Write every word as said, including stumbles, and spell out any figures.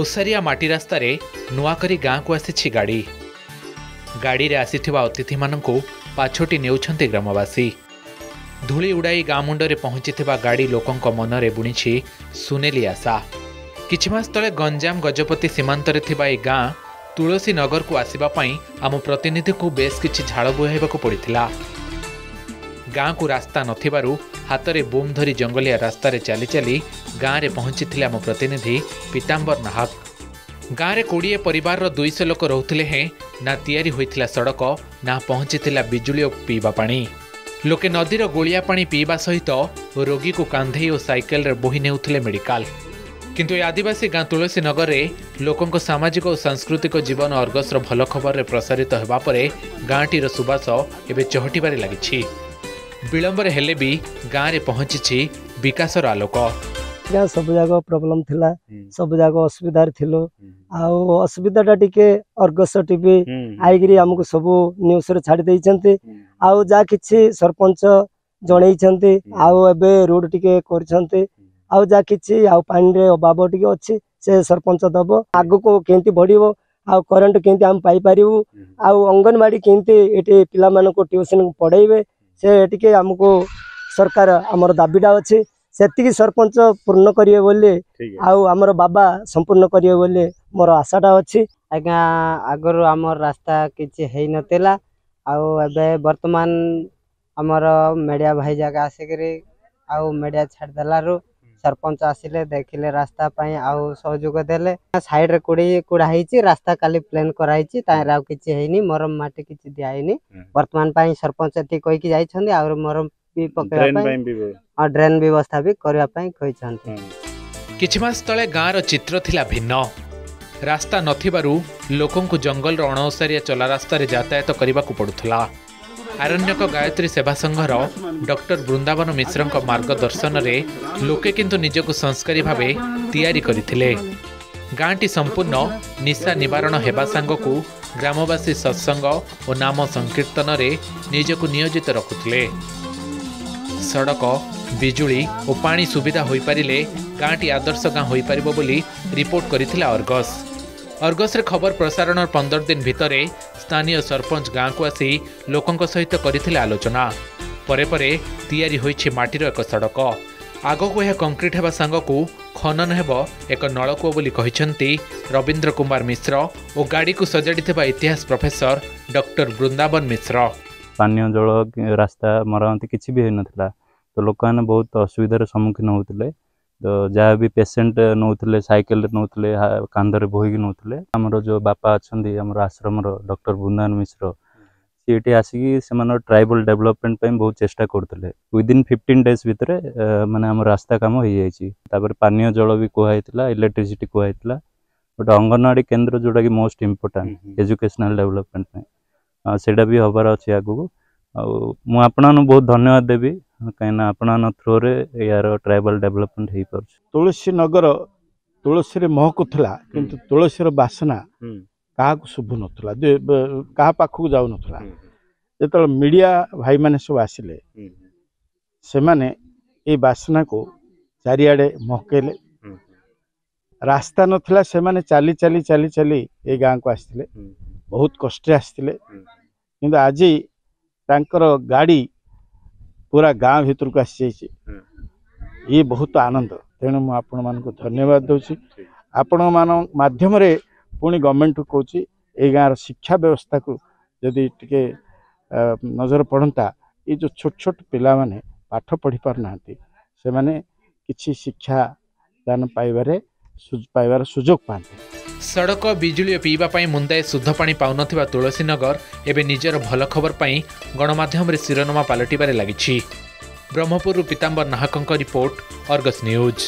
ओसारिया माटी रास्तार नुआकरी गाँ को आसी गाड़ी गाड़ी रे आसीथिबा अतिथि माननकु पाछोटी नेउछन्ते ग्रामवासी। धूली उड़ाई गाँ मुंडरे पहुंचीथिबा गाड़ी लोकंक मनरे बुणीछि सुनेली आशा। किछि मास तले गंजाम गजपति सीमांतरे थिबा ए गाँ तुलसीनगर को आसीबा पई आम प्रतिनिधि को बेस किछि झाड़ बोहाइबाकु पड़िथिला। गाँ को रास्ता नथिबारु हातरे बोम धरी जंगलिया रास्तार चली चली गाँव में पहुंचीथिले आम प्रतिनिधि पीताम्बर नाहक। गाँव में कोड़े परिवार दुईश लोक रोते हैं ना तैयारी होइथिला सड़क ना पहुंचीथिला बिजुली और पीवा पानी। लोके नदीर गोलिया पानी पीवा सहित रोगी को कांधे और साइकेल बोही नेउथिले मेडिकल। किंतु आदिवासी गाँ तुलसीनगर में लोकों सामाजिक और सांस्कृतिक जीवन अर्गस भल खबर प्रसारित होगा पर गाँटर सुवास एवं चहटिबार लगी। विलंबर हेले भी गाँव में पहुंची विकास आलोक। गाँ सब जगह प्रॉब्लम थिला, सब जगह असुविधार थिलो। आउ असुविधाटा टिके अर्गस टीवी आईकरी आमको सब न्यूज रे छाड़ी देइछन्ते। आउ जा किछि सरपंच जणैछन्ते, आउ एबे रोड टिके करछन्ते, आउ जा किछि आउ पानी रे अभाव टिके अछि से सरपंच दबो। आगु को केंती बढिबो, आउ करंट केंती हम पाई पारिबो, आउ अंगनवाड़ी केंती एटे पिला मानको ट्यूशन पढाइबे से टिके आमको सरकार आमर दाबीटा अछि सेतिकी सरपंच पूर्ण करिए बोले आउ आमर बाबा संपूर्ण करिए बोले मोर आशाटा अछि। आज्ञा आगर आमर रास्ता किछि हेई नतेला आउ एबे वर्तमान आमर मीडिया भाई जगह आसे करे आउ मीडिया छाड़ दलारो सरपंच आसिले देखिले रास्ता पई आउ सहयोग देले। साइड रे कुडी कुडा हेछि रास्ता खाली प्लान कराइछि ताई राव किछि हेइनी मरम माटी किछि दियाइनी। वर्तमान पई सरपंच एति कहि कि जाई छन्दे आउ मरम भी पकय और ड्रेन व्यवस्था भी करने। गाँव चित्र थिला भिन्न रास्ता नथिबारु लोकों को जंगल अणओसारिया चला रास्ता रे यातायात करने पड़ुला। आरण्यक गायत्री सेवा संघर डॉक्टर वृंदावन मिश्र मार्गदर्शन में लोके किंतु निजको संस्कारी भावे तैयारी करथिले। गाँटी संपूर्ण निशा निवारण हेबा सांगकु ग्रामवासी सत्संग और नाम संकीर्तन रे निजको नियोजित रखुथिले। सड़क बिजुली और पानी सुविधा हो पारे गाँटी आदर्श गाँ हो पार बोली रिपोर्ट करथिला अर्गस। अर्गस रे खबर प्रसारण पंदर दिन भितर स्थानीय सरपंच गाँ को आसी लोकों सहित करथिला आलोचना। परे परे तैयारी होइछि माटीर एक सड़क आगो को यह कंक्रीट हेबा सांगकु खनन हेबो एक नलकूप बोली कहिसंती रविंद्र कुमार मिश्र और गाड़ी को सजाड़ी इतिहास प्रोफेसर डॉक्टर वृंदावन मिश्र। पानी जल रास्ता मरामती किसी भी होता तो लोक मैंने बहुत असुविधार सम्मुखीन होते। तो जहाँ भी पेसेंट नौते सैकेल नौते कांधर बोहिक नौते आमर जो बापा अच्छा आम आश्रम डॉक्टर वृंदावन मिश्र सीटे आसिकी से ट्राइबल डेवलपमेंट बहुत चेष्टा करते। विदिन फिफ्टीन डेज भितर माने आम रास्ता कम हो जापर पानी जल भी कहला इलेक्ट्रिसीटी कहला गोटे अंगनवाड़ी केन्द्र जोटा कि मोस्ट इम्पोर्टाट एजुकेशनल डेवलपमेंट सेटा भी हबार अच्छे आगू। आपन बहुत धन्यवाद देवी कहीं आपण थ्रो रे यार ट्राइबल डेवलपमेंट हो पार। तुलसीनगर तुलसी महकुला किंतु तुलसी बासना क्या शुभु ना क्या पाखक जाऊन जो मीडिया भाई मैंने सब आसिले से माने ये बासना को चारिआडे महकेले। रास्ता नाला से माने चली चली चली चली ये गाँ को आसते बहुत कष्ट आसते कि आज तांकर गाड़ी पूरा गाँव भितर को आसी ये बहुत आनंद। तेणु मु आपण मान को धन्यवाद दूसरी आपण मान माध्यम पुणी गवर्नमेंट को कौची ये गाँव शिक्षा व्यवस्था को जदि टिके नजर पड़ता ये जो छोट छोट पिला माने पाठ पढ़ी पार ना से माने किसी शिक्षा दान पाइबारे पाइबार सुजोग पाते। सड़क बिजुली और पीवाई मुंदाए शुद्ध पानी पाउन तुलसीनगर एवं निजर भल खबर पर गणमाध्यम शिरोनामा पलटबार लगी। ब्रह्मपुर पीताम्बर नाहकों रिपोर्ट अर्गस न्यूज।